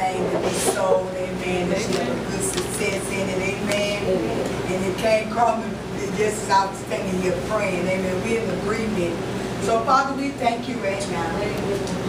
everything that they sold, amen, that she had a good success in it, amen. And it can't come just as I was standing here praying, amen. We're in agreement. So, Father, we thank you right now.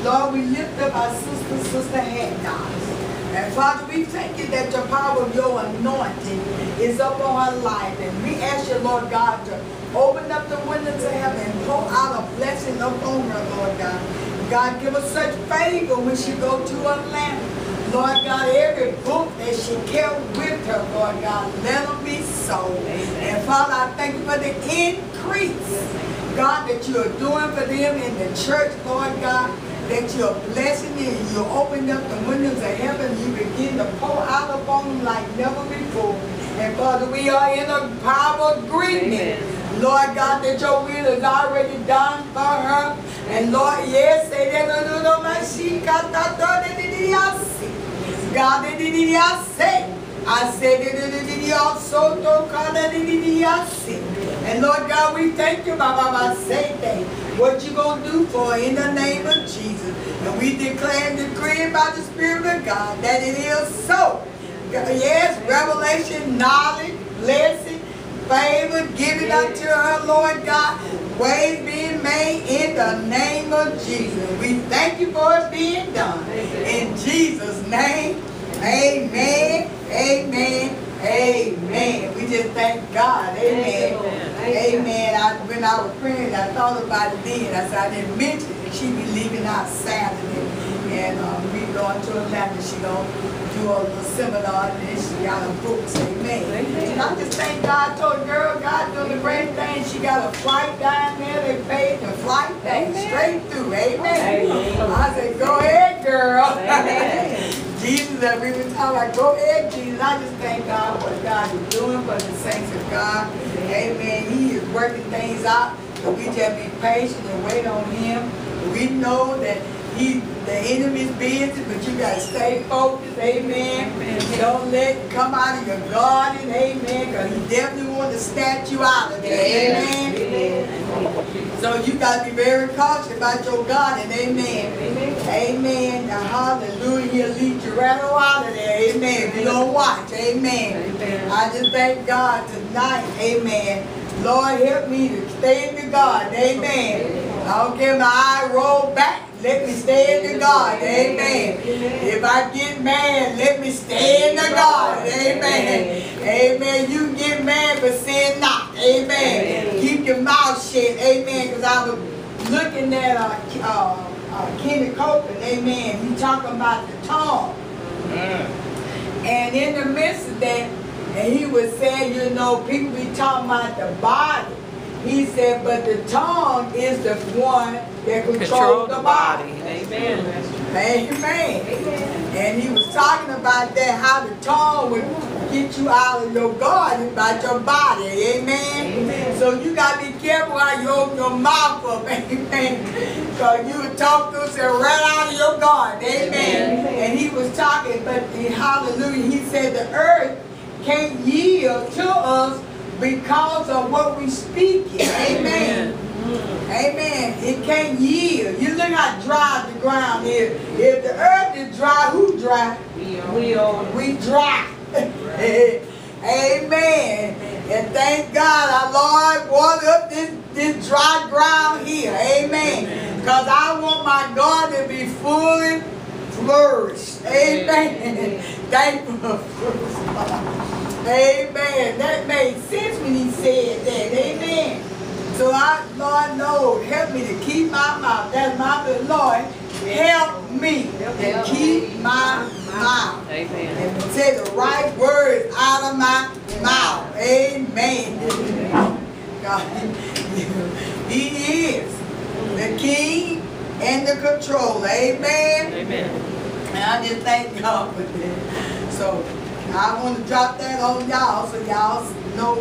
Lord, we lift up our sister Hannah. And Father, we thank you that the power of your anointing is up on her life. And we ask you, Lord God, to open up the window to heaven and pour out a blessing upon her, Lord God. God, give her such favor when she go to her land. Lord God, every book that she kept with her, Lord God, let them be sold. And Father, I thank you for the increase, God, that you are doing for them in the church, Lord God. That you're blessing and you opened up the windows of heaven, you begin to pour out upon them like never before. And Father, we are in a power agreement. Amen. Lord God, that your will is already done for her. And Lord, yes, God, I said, and Lord God, we thank you, Baba, say that. What you gonna do for in the name of Jesus. And we declare and decree by the Spirit of God that it is so. Yes, revelation, knowledge, blessing, favor, giving unto her, Lord God. Ways being made in the name of Jesus. We thank you for it being done. In Jesus' name, amen, amen, amen. We just thank God, amen. Amen. Amen. When I was praying, I thought about it then. I said, I didn't mention that she be leaving out Saturday. And we going to Atlanta. She going to do a little seminar. And then she got a book. Amen. And I just thank God. I told the girl, God doing the great thing. She got a flight down there. They paid the flight thing straight through. Amen. Amen. I said, go ahead, girl. Amen. Jesus, that we were talking about, go ahead, Jesus. I just thank God for what God is doing for the saints of God. Amen. He is working things out. So we just be patient and wait on him. We know that the enemy's busy, but you got to stay focused. Amen. Amen. Don't let him come out of your garden. Amen. Because he definitely wants to snatch you out of there. Amen. Amen. So you got to be very cautious about your garden. Amen. Amen. Amen. Now, hallelujah. He'll lead you right out of there. Amen. We don't watch. Amen. Amen. I just thank God tonight. Amen. Lord, help me to stay in the garden. Amen. Amen. I don't care if my eye roll back. Let me stay in the garden, amen. If I get mad, let me stay in the garden, amen. Amen. You get mad, but sin not, amen. Keep your mouth shut, amen. Because I was looking at Kenny Copeland, amen. He talking about the tongue, and in the midst of that, and he was saying, you know, people be talking about the body. He said, but the tongue is the one that controls the body. Amen. Amen. Amen. And he was talking about that, how the tongue would get you out of your garden by your body. Amen. Amen. So you got to be careful how you open your mouth up. Amen. Because you talk to us and right out of your garden. Amen. Amen. And he was talking, but hallelujah, he said the earth can't yield to us because of what we speak. Amen. Amen. Amen. It can't yield. You look how dry the ground is. If the earth is dry, who dry? We dry. Right. Amen. And thank God our Lord water up this dry ground here. Amen. Because I want my garden to be fully flourished. Amen. Thank you. Amen. That made sense when he said that. Amen. So I, Lord, Lord, help me to keep my mouth. That's my good Lord. Help me to keep my mouth. Amen. And say the right words out of my mouth. Amen. God, he is the King and the Controller. Amen. Amen. And I just thank God for that. So I want to drop that on y'all so y'all know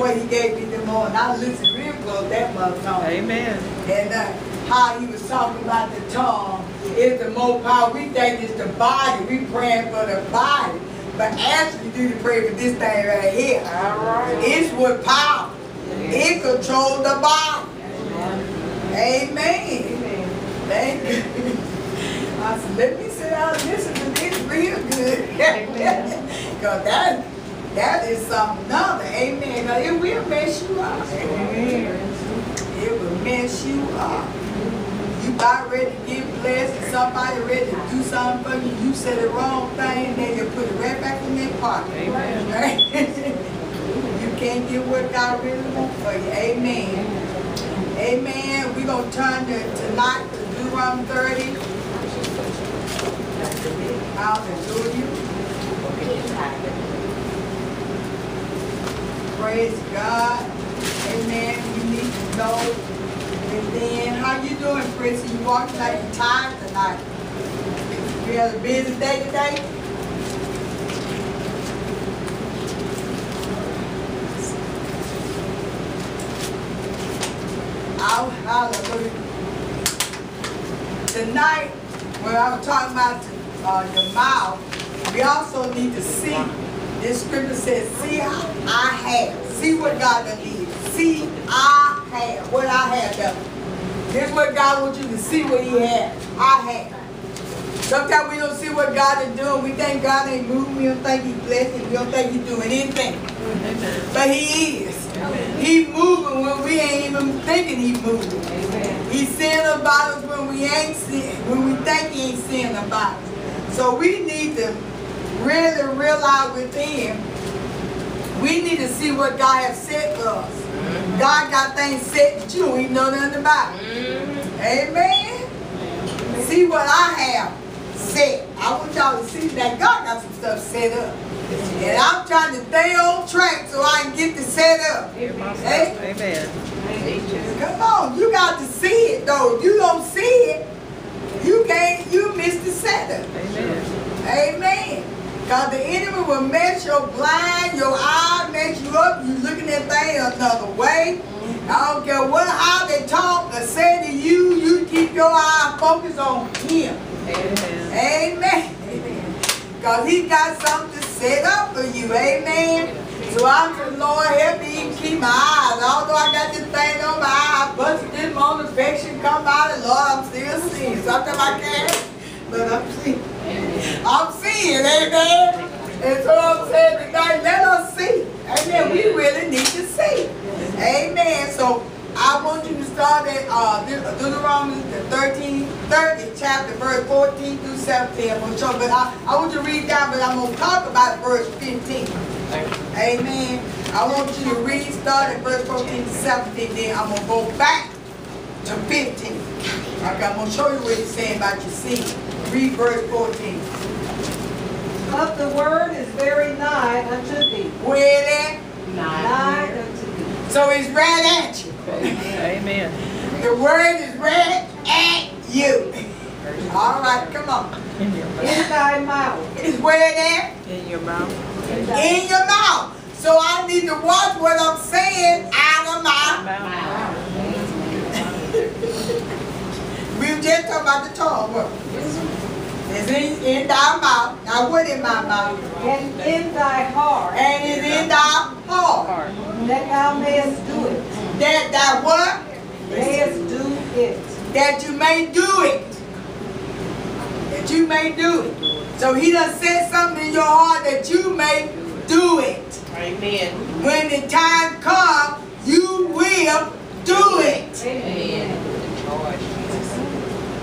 what he gave me this morning. I listened real close that mother tongue. Amen. And how he was talking about the tongue is the more power. We think it's the body. We praying for the body. But actually, do the pray for this thing right here. All right. It's with power. Amen. It controls the body. Amen. Amen. Amen. Thank you. I said, let me sit down and listen to this. Because that is something other. Amen. Now, it will mess you up. Amen. It will mess you up. You about ready to get blessed and somebody ready to do something for you. You said the wrong thing, they can put it right back in their pocket. Amen. Right? You can't get what God really wants for you. Amen. Amen. We're going to turn tonight to Deuteronomy 30. Hallelujah. Praise God. Amen. You need to know. And then, how you doing, Prissy? You walking like you're tired tonight. You had a busy day today? Oh, hallelujah. Tonight, when I was talking about your mouth, we also need to see. This scripture says, see how I have. See what God done did. See I have. What I have done. This is what God wants you to see what he had. I have. Sometimes we don't see what God is doing. We think God ain't moving. We don't think he's blessing. We don't think he's doing anything. But he is. He's moving when we ain't even thinking he's moving. He's seeing about us when we ain't seeing, when we think he ain't seeing about us. So we need to really realize within, we need to see what God has said for us. Mm-hmm. God got things said that you don't even know nothing about. Mm-hmm. Amen? Mm-hmm. See what I have said. I want y'all to see that God got some stuff set up. And I'm trying to stay on track so I can get this set up. Amen. Amen. Come on, you got to see it though. If you don't see it, you missed the setup. Amen. Amen. Because the enemy will mess your blind, your eye mess you up. You looking at things another way. I don't care what how they talk or say to you. You keep your eye focused on him. Amen. Amen. Because he got something set up for you. Amen. So I said, Lord, help me keep my eyes. Although I got this thing on my eye, I busted this moment, affection come out, and Lord, I'm still seeing. Sometimes I can't, but I'm seeing. I'm seeing, amen. And so I'm saying tonight, let us see. Amen. We really need to see. Amen. So I want you to start at Deuteronomy 30th chapter, verse 14 through 17. I'm going to show, but I want you to read down, but I'm going to talk about verse 15. Amen. I want you to read, start at verse 14 to 17, then I'm going to go back to 15. Okay, I'm going to show you what he's saying about your seed. Read verse 14. But the word is very nigh unto thee. Where that? Nigh unto thee. So it's right at you. Amen. The word is right at you. All right, come on. In thy mouth. It's where that? In your mouth. In your mouth. So I need to watch what I'm saying out of my mouth. We were just talking about the tongue. What? It's in thy mouth. Now what in my mouth? And in thy heart. And it's in thy heart. That thou mayest do it. That thou what? Mayest do it. That you may do it. That you may do it. So he done said something in your heart that you may do it. Amen. When the time comes, you will do it. Amen.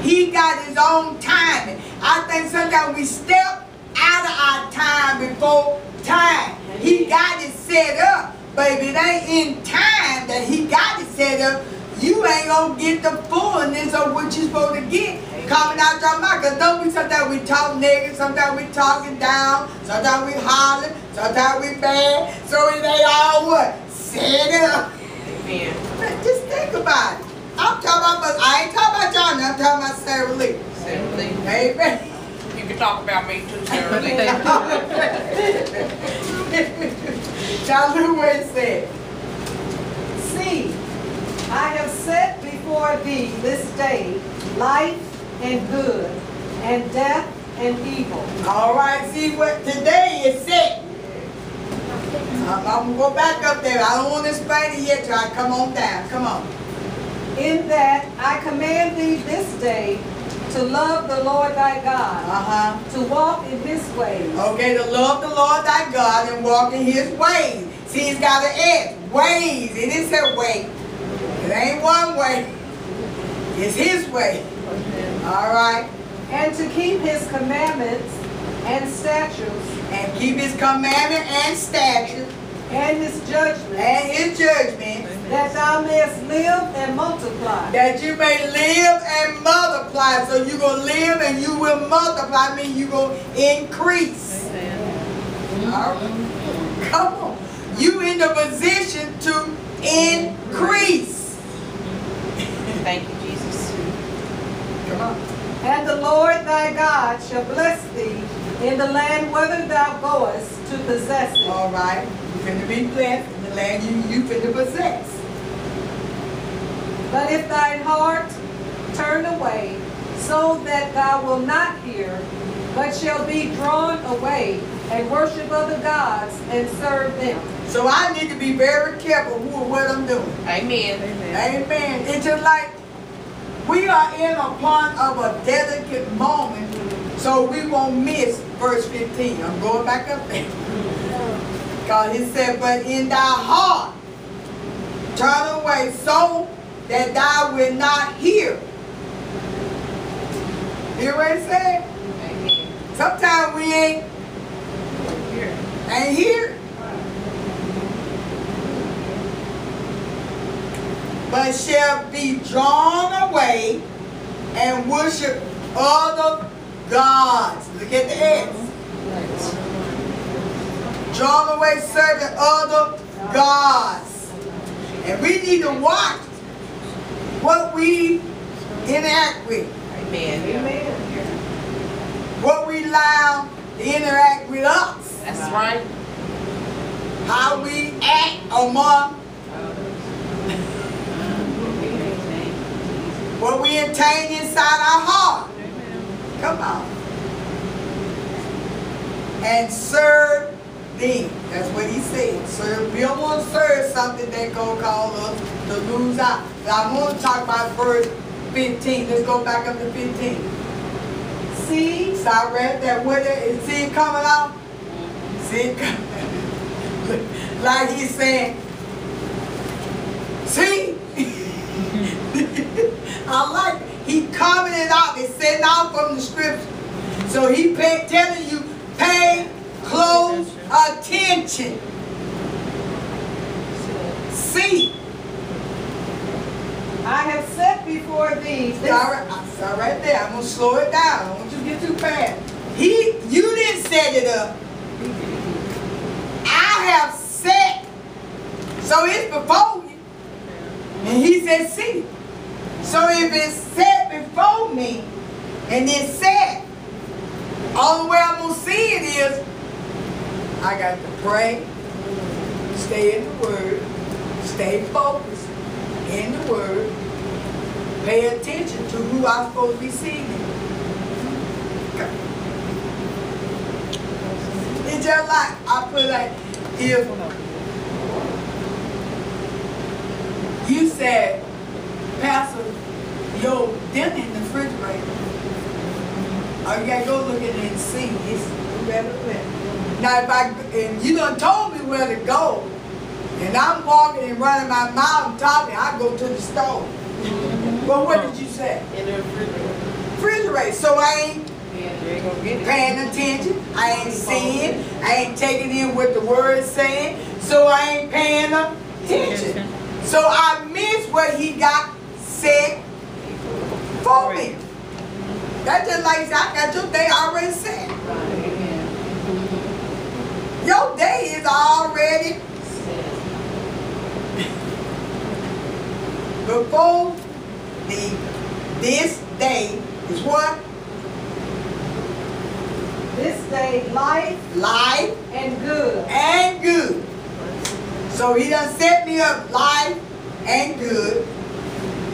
He got his own timing. I think sometimes we step out of our time before time. Amen. He got it set up. But if it ain't in time that he got it set up, you ain't going to get the fullness of what you're supposed to get coming out your mouth. Because don't we sometimes we talk negative, sometimes we talking down, sometimes we hollering, sometimes we bad. So it ain't all what? Set up. Amen. But just think about it. I'm talking about us. I ain't talking about y'all now. I'm talking about Sarah Lee. Sarah Lee. Amen. You can talk about me too, Sarah Lee. Now look what it said. See, I have set before thee this day life and good, and death and evil. All right, see what today is set. I'm going to go back up there. I don't want to explain it yet till I come on down. Come on. In that I command thee this day To love the Lord thy God. To walk in his ways. Okay, to love the Lord thy God and walk in his ways. See, he's got an edge. Ways. It is a way. It ain't one way. It's his way. All right. And to keep his commandments and statutes. And keep his commandment and statutes. And his judgment. And his judgment. That thou mayest live and multiply. That you may live and multiply. So you're going to live and you will multiply. I mean, you're going to increase. Amen. All right. Come on. You in the position to increase. Thank you, Jesus. Come on. And the Lord thy God shall bless thee in the land whither thou goest to possess it. All right. You're going to be blessed in the land you finna possess. But if thine heart turn away, so that thou wilt not hear, but shall be drawn away, and worship other gods, and serve them. So I need to be very careful who and what I'm doing. Amen. Amen. Amen. It's just like we are in a part of a delicate moment, so we won't miss verse 15. I'm going back up there. God, he said, but in thy heart turn away, so that thou will not hear. Hear what he said? Sometimes we ain't here. But shall be drawn away and worship other gods. Look at the heads. Drawn away, serving other gods. And we need to watch what we interact with. Amen. Amen. What we allow to interact with us. That's right. How we act among what we attain inside our heart. Amen. Come on. And serve them. That's what he said. Serve. We don't want to serve something that's going to cause us to lose out. But I want to talk about verse 15. Let's go back up to 15. See? So I read that with it. See it coming out? See it coming. Like he's saying, see? I like it. He coming it out. It's setting out from the scripture. So he telling you, pay close attention. See? I have set before thee. Start right there. I'm going to slow it down. I want you to get too fast. You didn't set it up. I have set. So it's before you. And he said, see. So if it's set before me, and it's set, all the way I'm going to see it is, I got to pray, stay in the word, stay focused in the word, pay attention to who I'm supposed to be seeing. It's just like, I put like, if you said, Pastor, your dinner in the refrigerator, or you gotta go look at it and see, it's whoever went. Now if you done told me where to go, and I'm walking and running my mouth and talking, I go to the store. Well, what did you say? In the refrigerator. So I ain't paying attention. I ain't seeing. I ain't taking in what the word's saying. So I ain't paying attention. So I miss what he got said for me. That's just like I got your day already set. Your day is already before thee. This day is what? This day, life. Life. And good. And good. So he done set me up life and good.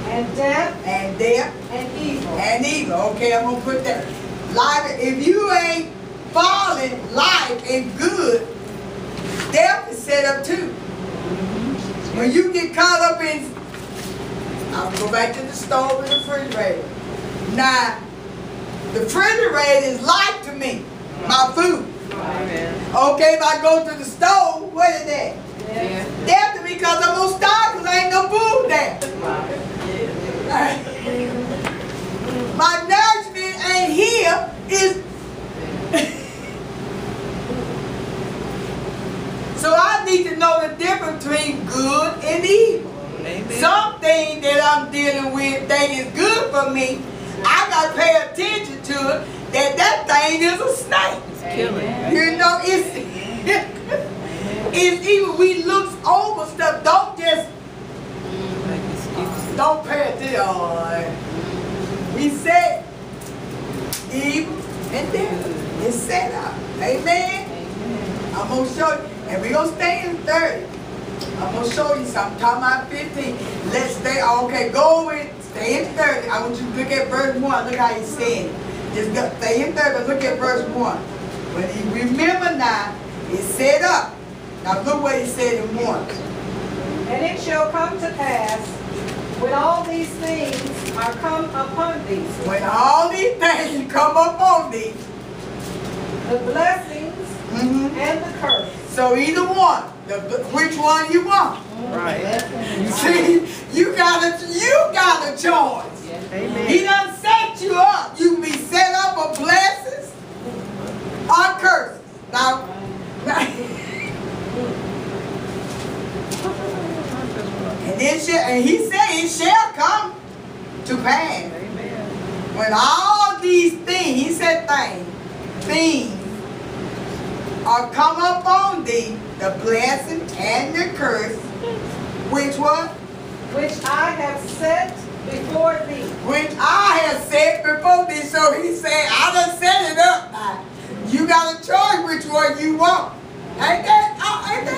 And death. And death. And evil. And evil. Okay, I'm going to put that. Life. If you ain't falling, life and good, death is set up too. When you get caught up in, I'll go back to the stove and the refrigerator. Now, The refrigerator is life to me. My food. Amen. Okay, if I go to the stove, what is that? Yeah. Death to me because I'm going to starve because I ain't no food there. Right. My nourishment ain't here. So I need to know the difference between good and evil. Amen. Something that I'm dealing with that is good for me, I got to pay attention to it, that thing is a snake. It's killing. You know, it's even we look over stuff, don't just, don't pay attention. Oh, we said evil and death. It's set up. Amen. Amen. I'm going to show you, and we're going to stay in 30. I'm going to show you something. Talking about 15. Let's stay. Okay, go with. Stay in 30. I want you to look at verse 1. Look how he's saying it. Just go, stay in 30 and look at verse 1. But he, remember now, it's set up. Now look what he said in 1. And it shall come to pass, when all these things are come upon thee. When all these things come upon thee. The blessings and the curse. So either one. Which one you want? Right. You see, you got a choice. Yes. Amen. He done set you up. You can be set up for blessings or curses. Now, and he said it shall come to pass. Amen. When all these things, he said things are come upon thee, the blessing and the curse, which what? Which I have set before thee. Which I have set before thee. So he said, I done set it up. You got to choose which one you want. Ain't that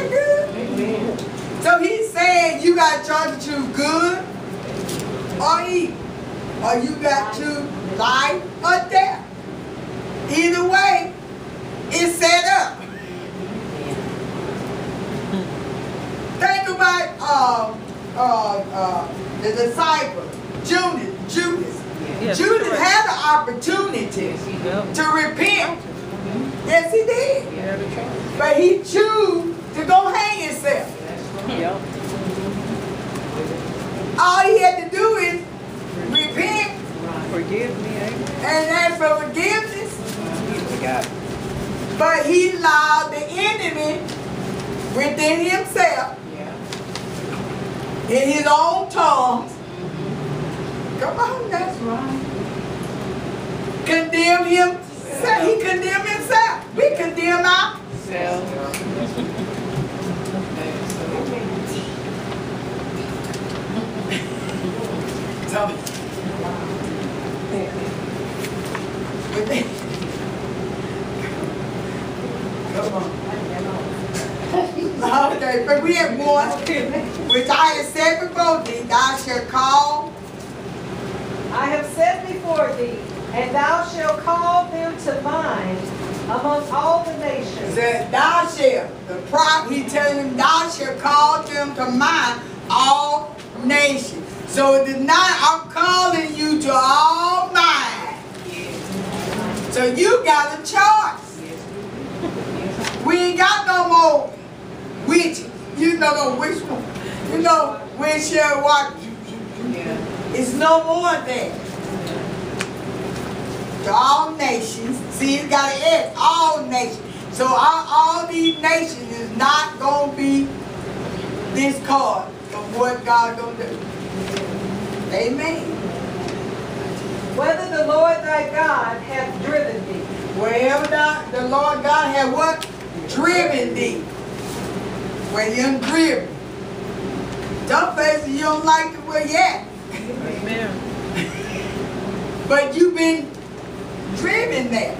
good? Amen. So he said, you got to choose to choose good or evil. Or you got to choose life or death. Either way, it's set up. Think about the disciple, Judas. Yes, Judas had an opportunity to repent. Yes, he did. But he chose to go hang himself. All he had to do is repent. Forgive me. And ask for forgiveness. But he allowed the enemy within himself, in his own tongues. Come on, that's right. Condemn him. He condemned himself. We condemn ourselves. Tell me. Come on. Okay, but we have one, which I have said before thee, thou shalt call. I have said before thee, and thou shalt call them to mind among all the nations. Said, thou shalt. The prophet, he telling him, thou shalt call them to mind all nations. So it is not, I'm calling you to all mind. So you got a choice. We ain't got no more witches. You know no witch one. You know when she'll walk. It's no more than to all nations. See, it's got an S. All nations. So all these nations is not gonna be this card of what God gonna do. Amen. Whether the Lord thy God hath driven thee. Wherever the Lord God hath what? Driven thee. When you're driven. Some places you don't like the way yet. Amen. But you've been driven there.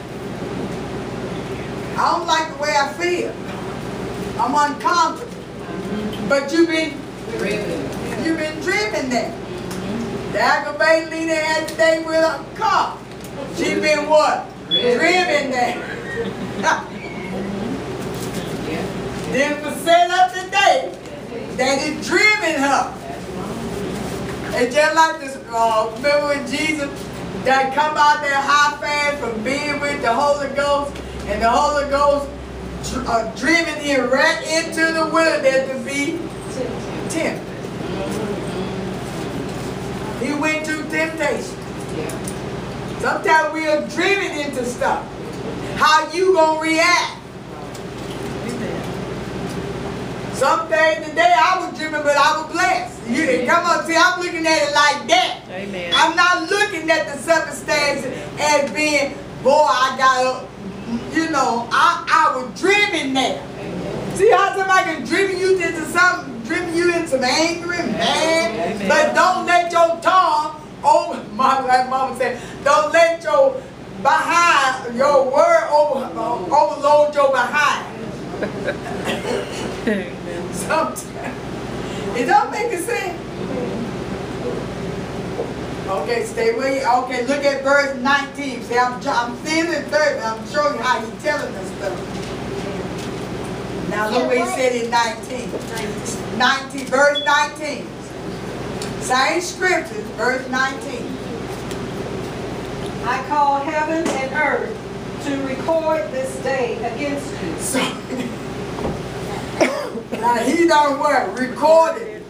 I don't like the way I feel. I'm uncomfortable. But you've been driven. You've been driven there. The aggravated leader had today with a car. She's been what? Driven there. It was set up today that it driven her. And just like this, remember when Jesus, that come out there hot fast from being with the Holy Ghost, and the Holy Ghost driven him right into the wilderness to be tempted. He went through temptation. Sometimes we are driven into stuff. How you gonna react? Some things today I was driven, but I was blessed. You didn't come on, see, I'm looking at it like that. Amen. I'm not looking at the circumstance as being, boy, I got, you know, I was driven there. Amen. See how somebody can driven you into something, driven you into some anger and mad, but don't let your tongue, like Mama said, don't let your behind, your word overload your behind. Sometimes it don't make a sense. Okay, stay with you. Okay, look at verse 19. See, I'm seeing the third, I'm showing you how he's telling us stuff. Now look what he said in 19, verse 19. Same scriptures, verse 19. I call heaven and earth to record this day against you. So, now he don't work, recorded.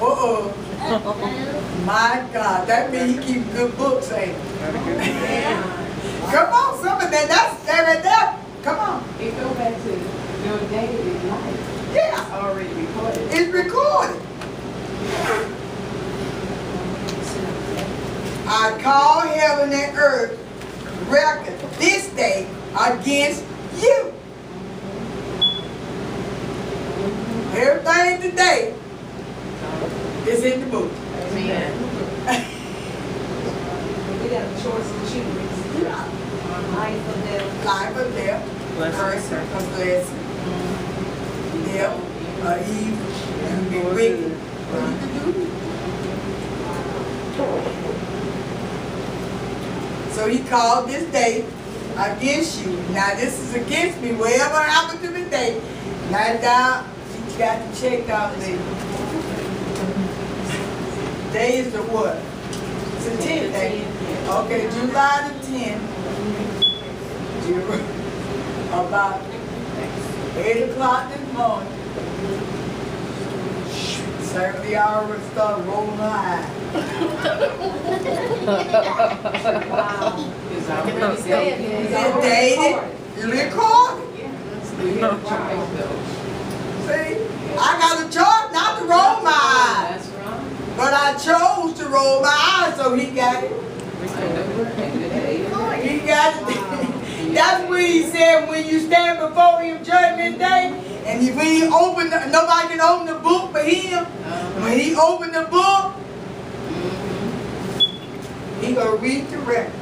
My God, that means he keeps good books, ain't it? Come on, some of that, that's there and there. Come on. It goes back to your daily life. Yeah. It's already recorded. It's recorded. I call heaven and earth record this day against you. Everything today is in the book. Amen. We got a choice to choose. Life or death. Life or death. Blessing or blessing. Death or evil. You be wicked. What do you do? So he called this day against you. Now this is against me. Whatever happened to me today, lie down. Got to check out the day is the what? It's the 10th day. Okay, July the 10th. About 8 o'clock this morning. Certainly I already started rolling my eyes. Wow. It's already dated. It's dated. You recorded? Yeah. See, I got a choice not to roll my eyes. But I chose to roll my eyes, so he got it. He got it. That's what he said when you stand before him judgment day, and when he opened, nobody can open the book but him. When he opened the book, he gonna read the record.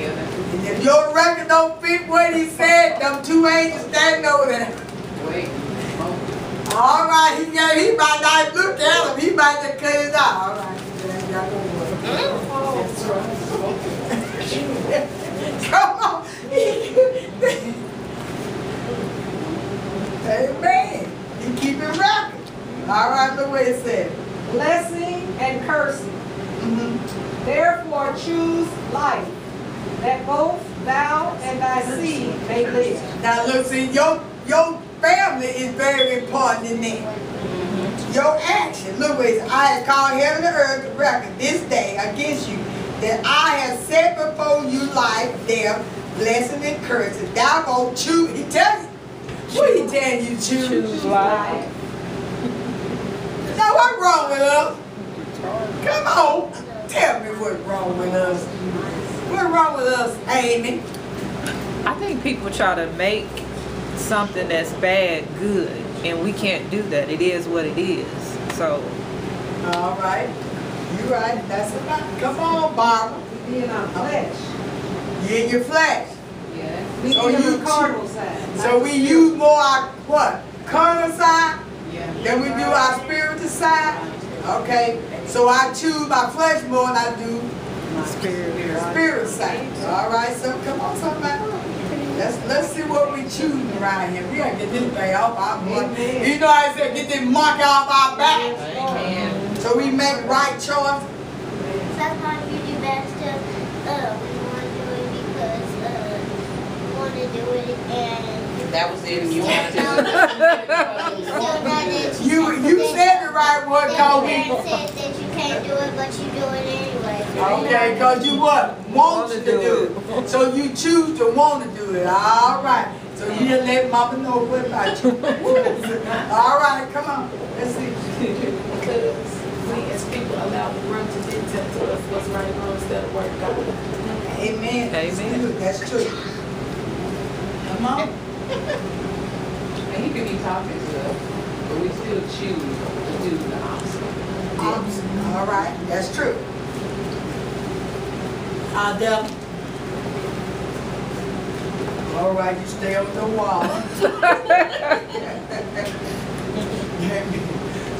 And if your record don't fit what he said, them two angels standing over there. Wait. All right, he might not look at him. He might just cut it out. All right. That's right. Come on. Amen. He keep it record. All right, look what it said. Blessing and cursing. Therefore, choose life, that both thou and thy seed may live. Now look, see, your family is very important in there. Your action. Look, what I have called heaven and earth to record this day against you, that I have set before you life, death, blessing and curse. If thou go choose, he tells you, what he telling you, choose life. Now what's wrong with us? Come on, tell me what's wrong with us. What's wrong with us, Amy? I think people try to make something that's bad good, and we can't do that. It is what it is. So. All right. You're right. That's about. Come on, Barbara. Be in our flesh. You're in your flesh. Yeah. We so you carnal side. So we use more our what? Carnal side. Yeah. Than we do our spiritual side. Okay. So I choose my flesh more than I do. Spirit side. All right, so come on, somebody. Let's see what we choosing around here. We gotta get this thing off our butt. You know I said, get this monkey off our back. Amen. So we make right choice. that's not really bad stuff. We want to do it because we want to do it, and that was it. You want to do it. You said the right word, called people. Said that you can't do it, but you do it anyway. Okay, because you want to do it. So you choose to want to do it. All right. So you didn't let Mama know what about you. All right, come on. Let's see. We as people allow the world to dictate to us what's right and wrong instead of word God. Amen. Amen. That's true. Come on. And he could be talking to us, but we still choose to do the opposite. All right. That's true. All right, you stay on the wall.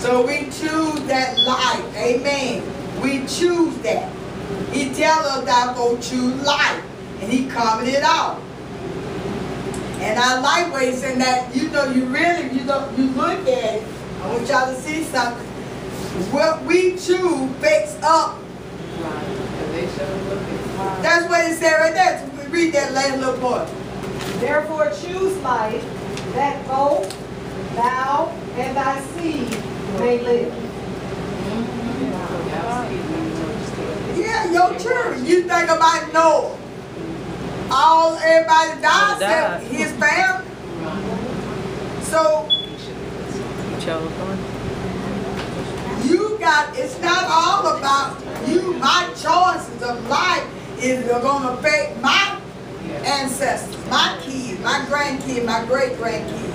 So we choose that life. Amen. We choose that. He tells us that go choose life. And he covered it all. And I like what he said that, you know, you really, you look at it. I want y'all to see something. What we choose makes up. That's what it said right there. So read that later, little boy. Therefore choose life, that both thou and thy seed may live. Yeah, your children. You think about Noah. Everybody died except his family. So you got. It's not all about you. My choices of life is going to affect my ancestors, my kids, my grandkids, my great grandkids.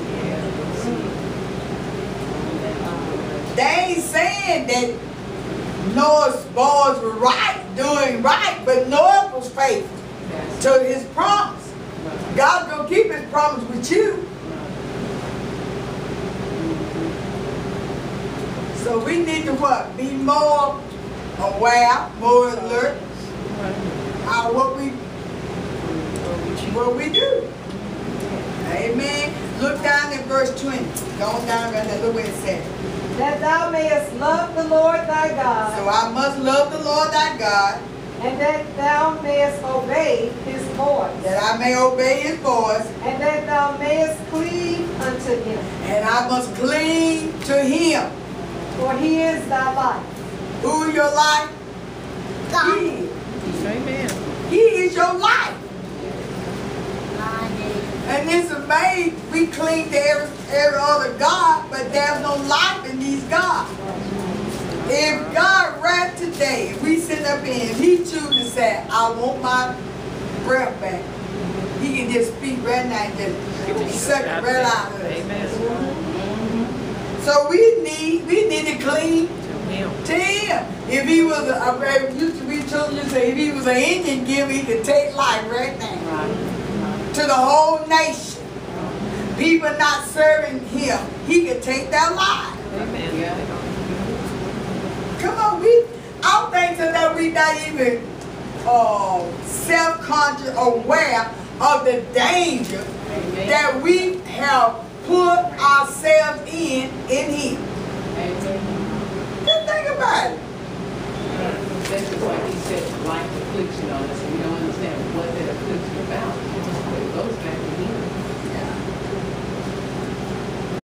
They ain't saying that Noah's boys were right, doing right, but Noah was faithful to his promise. God's going to keep his promise with you. So we need to what? Be more aware, more alert on what we do. Amen. Look down at verse 20. Go down right there. Look what it says. That thou mayest love the Lord thy God. So I must love the Lord thy God. And that thou mayest obey his voice. That I may obey his voice. And that thou mayest cleave unto him. And I must cleave to him. For he is thy life. Who is your life? God. Amen. He is your life. And it's amazing, we cling to every other God, but there's no life in these gods. If God right today, if we sit up in, if he chooses to say, I want my breath back, he can just speak right now and just suck it right out of us. So we need to cling to him. If he was if he was an Indian giver, he could take life right now. To the whole nation. People not serving him. He could take their life. Amen. Yeah. Come on, I think that we're not even self-conscious, aware of the danger that we have put ourselves in him. Just think about it. That's what he said, life affliction on us.